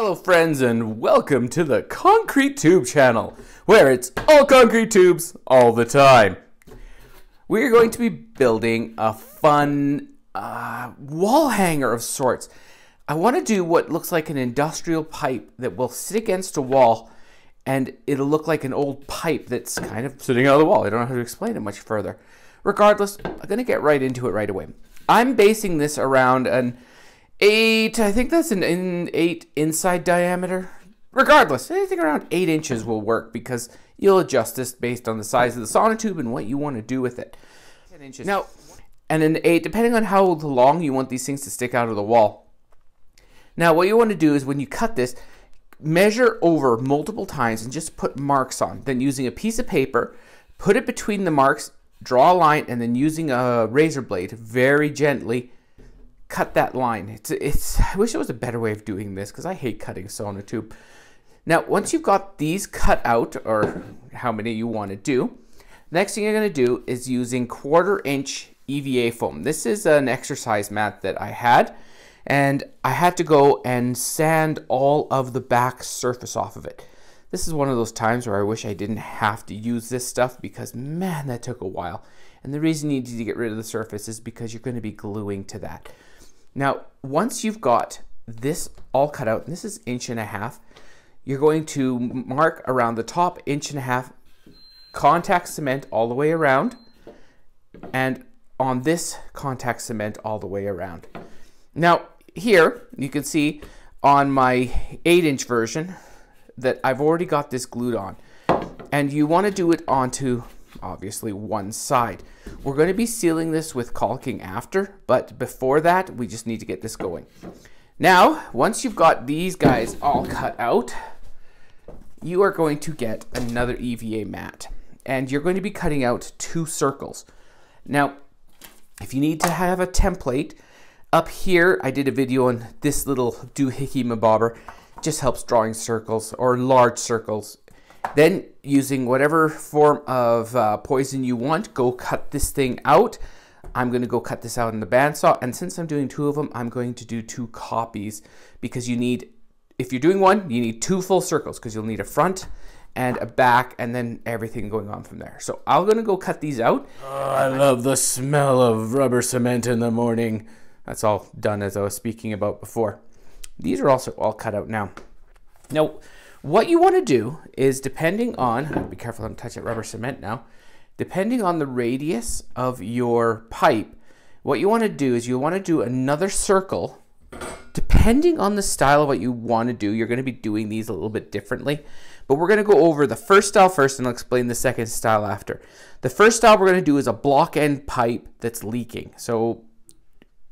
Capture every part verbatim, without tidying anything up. Hello friends and welcome to the Concrete Tube channel, where it's all concrete tubes all the time. We're going to be building a fun uh, wall hanger of sorts. I want to do what looks like an industrial pipe that will sit against a wall and it'll look like an old pipe that's kind of sitting on the wall. I don't know how to explain it much further. Regardless, I'm going to get right into it right away. I'm basing this around an eight, I think that's an in eight inside diameter. Regardless, anything around eight inches will work because you'll adjust this based on the size of the Sonotube and what you want to do with it. ten inches. Now, and an eight, depending on how long you want these things to stick out of the wall. Now, what you want to do is when you cut this, measure over multiple times and just put marks on. Then using a piece of paper, put it between the marks, draw a line, and then using a razor blade very gently, cut that line. It's, it's, I wish it was a better way of doing this because I hate cutting Sonotube. Now, once you've got these cut out, or how many you want to do, next thing you're going to do is using quarter inch E V A foam. This is an exercise mat that I had, and I had to go and sand all of the back surface off of it. This is one of those times where I wish I didn't have to use this stuff because, man, that took a while. And the reason you need to get rid of the surface is because you're going to be gluing to that. Now, once you've got this all cut out, and this is inch and a half, you're going to mark around the top inch and a half, contact cement all the way around, and on this contact cement all the way around. Now, here you can see on my eight inch version that I've already got this glued on, and you want to do it onto obviously one side. We're going to be sealing this with caulking after, but before that we just need to get this going. Now, once you've got these guys all cut out, you are going to get another E V A mat, and you're going to be cutting out two circles. Now, if you need to have a template, up here I did a video on this little doohickey mabobber. It just helps drawing circles or large circles. Then, using whatever form of uh, poison you want, go cut this thing out. I'm going to go cut this out in the bandsaw, and since I'm doing two of them, I'm going to do two copies because you need, if you're doing one, you need two full circles because you'll need a front and a back and then everything going on from there. So I'm going to go cut these out. Oh, I love the smell of rubber cement in the morning. That's all done as I was speaking about before. These are also all cut out now. Now, what you want to do is, depending on, be careful I'm touching rubber cement now, depending on the radius of your pipe, what you want to do is you want to do another circle. Depending on the style of what you want to do, you're going to be doing these a little bit differently, but we're going to go over the first style first and I'll explain the second style after. The first style we're going to do is a block end pipe that's leaking, so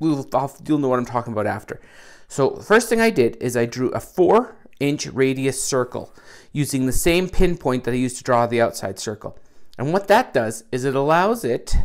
we'll, you'll know what I'm talking about after. So first thing I did is I drew a four inch radius circle using the same pinpoint that I used to draw the outside circle. And what that does is it allows it,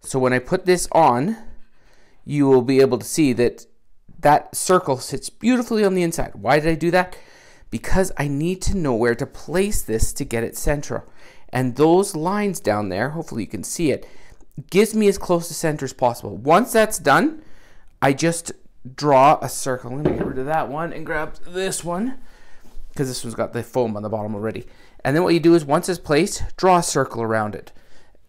so when I put this on, you will be able to see that that circle sits beautifully on the inside. Why did I do that? Because I need to know where to place this to get it central. And those lines down there, hopefully you can see it, gives me as close to center as possible. Once that's done, I just draw a circle. I'm going to get rid of that one and grab this one because this one's got the foam on the bottom already. And then what you do is once it's placed, draw a circle around it.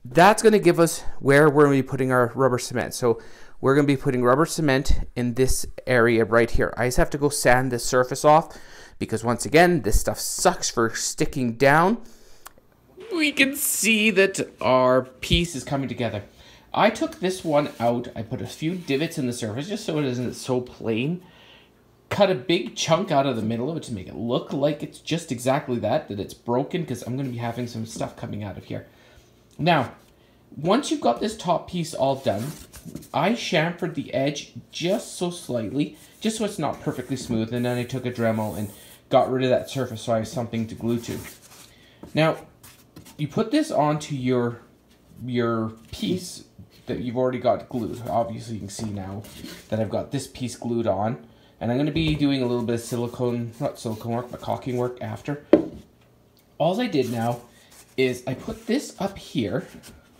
That's going to give us where we're going to be putting our rubber cement. So we're going to be putting rubber cement in this area right here. I just have to go sand this surface off because once again, this stuff sucks for sticking down. We can see that our piece is coming together. I took this one out, I put a few divots in the surface just so it isn't so plain, cut a big chunk out of the middle of it to make it look like it's just exactly that, that it's broken, because I'm going to be having some stuff coming out of here. Now, once you've got this top piece all done, I chamfered the edge just so slightly, just so it's not perfectly smooth, and then I took a Dremel and got rid of that surface so I have something to glue to. Now, you put this onto your, your piece that you've already got glued. Obviously you can see now that I've got this piece glued on, and I'm going to be doing a little bit of silicone, not silicone work, but caulking work after. All I did now is I put this up here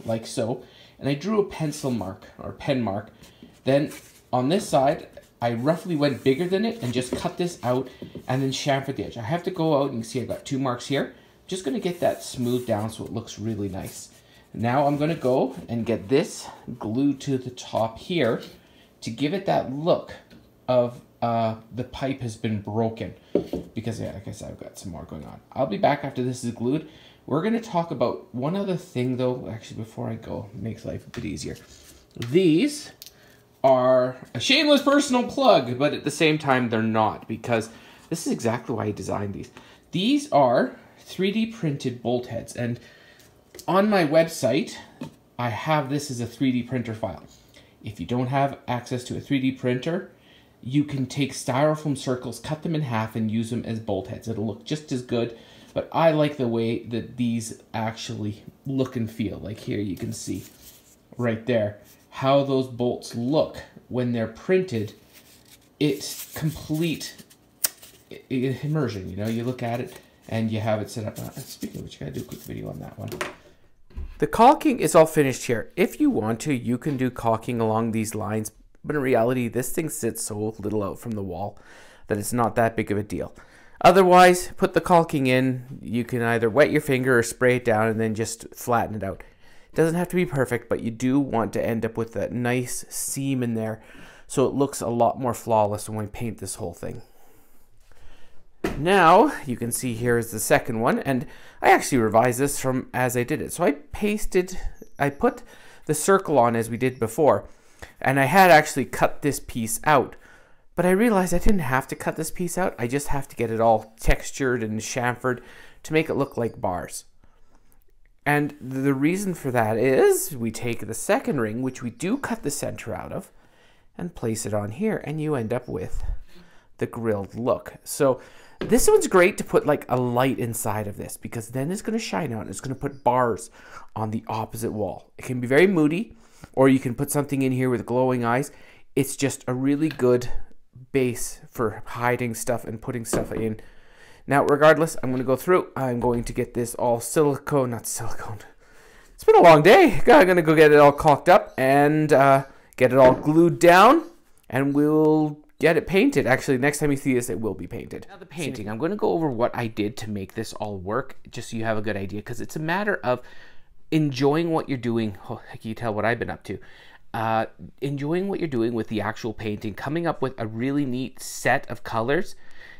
like so, and I drew a pencil mark or pen mark. Then on this side I roughly went bigger than it and just cut this out and then chamfer the edge. I have to go out and see I've got two marks here. Just gonna get that smoothed down so it looks really nice. Now I'm gonna go and get this glued to the top here to give it that look of uh, the pipe has been broken. Because yeah, like I said, I've got some more going on. I'll be back after this is glued. We're gonna talk about one other thing though, actually before I go, it makes life a bit easier. These are a shameless personal plug, but at the same time they're not, because this is exactly why I designed these. These are three D printed bolt heads, and on my website I have this as a three D printer file. If you don't have access to a three D printer, you can take styrofoam circles, cut them in half and use them as bolt heads. It'll look just as good, but I like the way that these actually look and feel. Like here you can see right there how those bolts look when they're printed. It's complete immersion, you know, you look at it and you have it set up. Speaking of which, I gotta do a quick video on that one. The caulking is all finished here. If you want to, you can do caulking along these lines, but in reality, this thing sits so little out from the wall that it's not that big of a deal. Otherwise, put the caulking in, you can either wet your finger or spray it down and then just flatten it out. It doesn't have to be perfect, but you do want to end up with that nice seam in there so it looks a lot more flawless when we paint this whole thing. Now you can see here is the second one, and I actually revised this from as I did it. So I pasted, I put the circle on as we did before, and I had actually cut this piece out, but I realized I didn't have to cut this piece out. I just have to get it all textured and chamfered to make it look like bars. And the reason for that is we take the second ring, which we do cut the center out of, and place it on here, and you end up with the grilled look. So this one's great to put like a light inside of this, because then it's gonna shine out and it's gonna put bars on the opposite wall. It can be very moody, or you can put something in here with glowing eyes. It's just a really good base for hiding stuff and putting stuff in. Now, regardless, I'm going to go through. I'm going to get this all silicone, not silicone. It's been a long day. I'm going to go get it all caulked up and uh, get it all glued down, and we'll get it painted. Actually, next time you see this, it will be painted. Now, the painting, I'm going to go over what I did to make this all work, just so you have a good idea, because it's a matter of enjoying what you're doing. Oh, can you tell what I've been up to? Uh, enjoying what you're doing with the actual painting, coming up with a really neat set of colors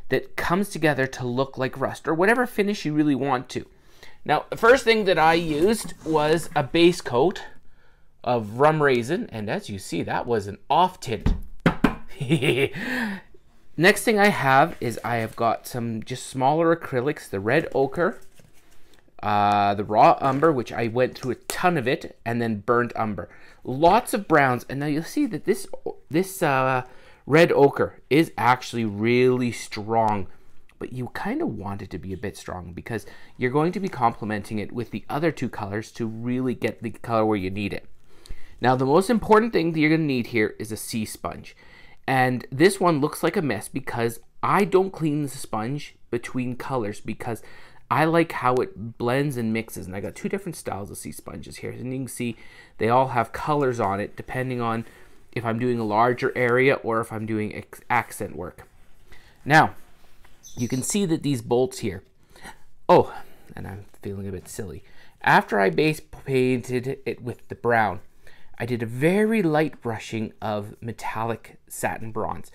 that comes together to look like rust or whatever finish you really want to. Now, the first thing that I used was a base coat of Rum Raisin, and as you see, that was an off tint. Next thing I have is I have got some just smaller acrylics, the red ochre, uh, the raw umber, which I went through a ton of it, and then burnt umber. Lots of browns, and now you'll see that this, this, uh, red ochre is actually really strong, but you kind of want it to be a bit strong because you're going to be complementing it with the other two colors to really get the color where you need it. Now, the most important thing that you're going to need here is a sea sponge. And this one looks like a mess because I don't clean the sponge between colors because I like how it blends and mixes. And I got two different styles of sea sponges here. And you can see they all have colors on it depending on if I'm doing a larger area or if I'm doing accent work. Now, you can see that these bolts here. Oh, and I'm feeling a bit silly. After I base painted it with the brown, I did a very light brushing of metallic satin bronze.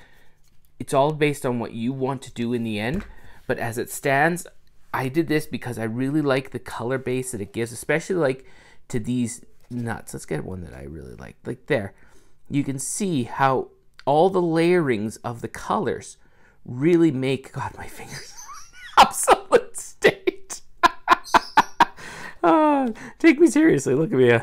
It's all based on what you want to do in the end, but as it stands, I did this because I really like the color base that it gives, especially like to these nuts. Let's get one that I really like, like there. You can see how all the layerings of the colors really make, God, my fingers obsolete state. Oh, take me seriously, look at me, uh,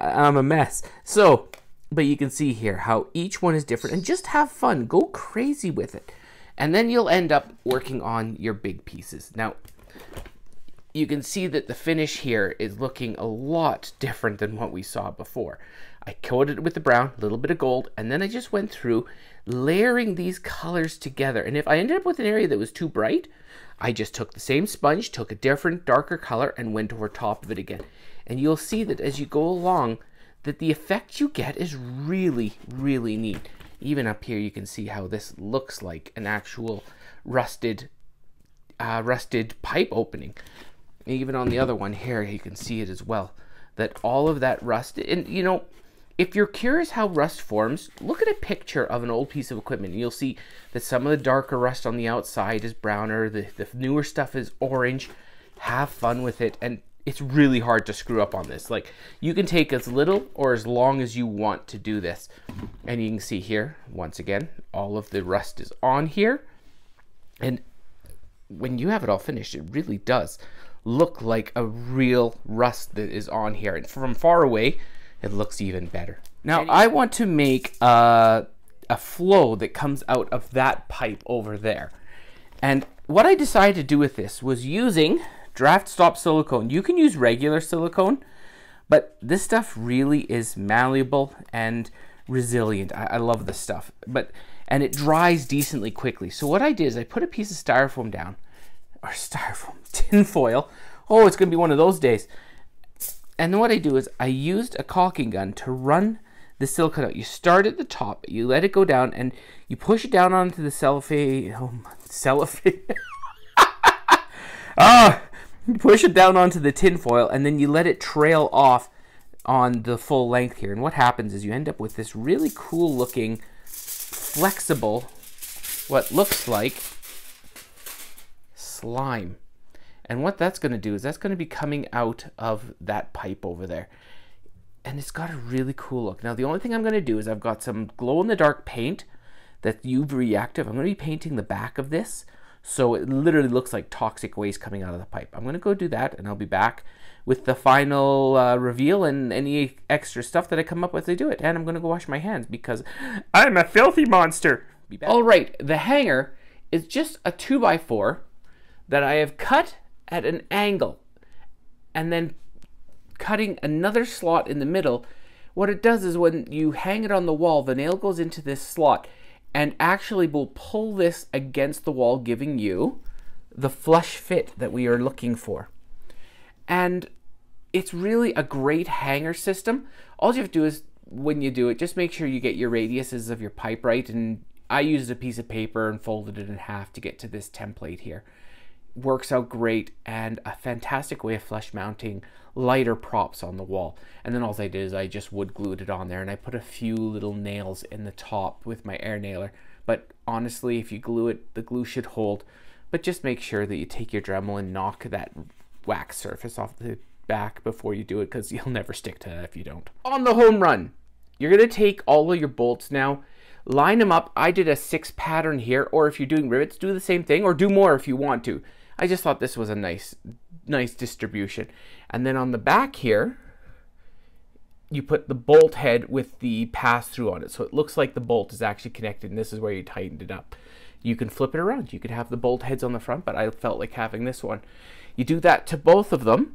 I'm a mess. So, but you can see here how each one is different, and just have fun, go crazy with it. And then you'll end up working on your big pieces. Now, you can see that the finish here is looking a lot different than what we saw before. I coated it with the brown, a little bit of gold, and then I just went through layering these colors together. And if I ended up with an area that was too bright, I just took the same sponge, took a different darker color, and went over top of it again. And you'll see that as you go along, that the effect you get is really, really neat. even up here you can see how this looks like an actual rusted uh, rusted pipe opening. Even on the other one here you can see it as well, that all of that rust. And you know, if you're curious how rust forms, look at a picture of an old piece of equipment. You'll see that some of the darker rust on the outside is browner, the, the newer stuff is orange. Have fun with it, and it's really hard to screw up on this. Like, you can take as little or as long as you want to do this. And you can see here, once again, all of the rust is on here. And when you have it all finished, it really does look like a real rust that is on here. And from far away, it looks even better. Now I want to make a, a flow that comes out of that pipe over there. And what I decided to do with this was using draft stop silicone. You can use regular silicone, but this stuff really is malleable and resilient. I, I love this stuff, but and it dries decently quickly. So what I did is I put a piece of styrofoam down, or styrofoam, tin foil. Oh, it's gonna be one of those days. And what I do is I used a caulking gun to run the silicone out. You start at the top, you let it go down, and you push it down onto the cellophane. Oh, cellophane. Ah, oh, push it down onto the tin foil, and then you let it trail off on the full length here. And what happens is you end up with this really cool looking, flexible, what looks like slime. And what that's going to do is that's going to be coming out of that pipe over there. And it's got a really cool look. Now, the only thing I'm going to do is I've got some glow-in-the-dark paint that's U V reactive. I'm going to be painting the back of this, so it literally looks like toxic waste coming out of the pipe. I'm going to go do that, and I'll be back with the final uh, reveal and any extra stuff that I come up with to do it. And I'm going to go wash my hands because I'm a filthy monster. Be back. All right, the hanger is just a two by four that I have cut at an angle, and then cutting another slot in the middle. What it does is when you hang it on the wall, the nail goes into this slot and actually will pull this against the wall, giving you the flush fit that we are looking for. And it's really a great hanger system. All you have to do is, when you do it, just make sure you get your radiuses of your pipe right. And I used a piece of paper and folded it in half to get to this template here. Works out great, and a fantastic way of flush mounting lighter props on the wall. And then all I did is I just wood glued it on there, and I put a few little nails in the top with my air nailer. But honestly, if you glue it, the glue should hold, but just make sure that you take your Dremel and knock that wax surface off the back before you do it, because you'll never stick to that if you don't. On the home run, you're going to take all of your bolts now, line them up. I did a six pattern here, or if you're doing rivets, do the same thing, or do more if you want to. I just thought this was a nice nice distribution. And then on the back here, you put the bolt head with the pass-through on it, so it looks like the bolt is actually connected, and this is where you tightened it up. You can flip it around. You could have the bolt heads on the front, but I felt like having this one. You do that to both of them,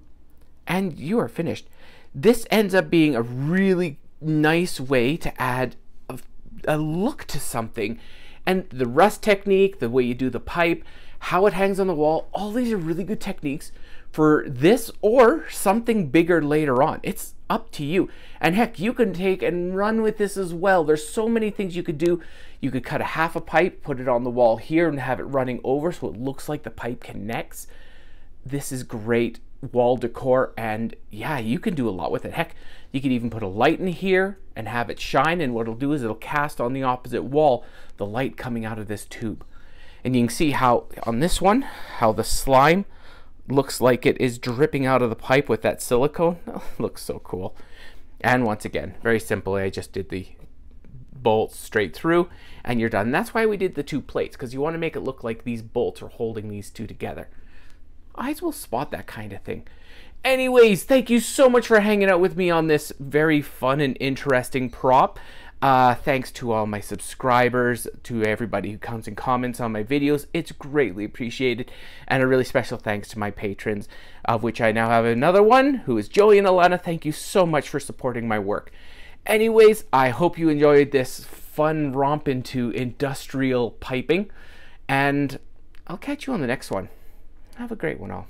and you are finished. This ends up being a really nice way to add a, a look to something. And the rust technique, the way you do the pipe, how it hangs on the wall, all these are really good techniques for this or something bigger later on. It's up to you. And heck, you can take and run with this as well. There's so many things you could do. You could cut a half a pipe, put it on the wall here, and have it running over so it looks like the pipe connects. This is great wall decor, and yeah, you can do a lot with it. Heck, you could even put a light in here and have it shine, and what it'll do is it'll cast on the opposite wall the light coming out of this tube. And you can see how on this one, how the slime looks like it is dripping out of the pipe with that silicone. Oh, looks so cool. And once again, very simply, I just did the bolts straight through and you're done. That's why we did the two plates, because you want to make it look like these bolts are holding these two together. Eyes will spot that kind of thing. Anyways, thank you so much for hanging out with me on this very fun and interesting prop. Uh, thanks to all my subscribers, to everybody who comes and comments on my videos. It's greatly appreciated. And a really special thanks to my patrons, of which I now have another one, who is Joey and Alana. Thank you so much for supporting my work. Anyways, I hope you enjoyed this fun romp into industrial piping, and I'll catch you on the next one. Have a great one all.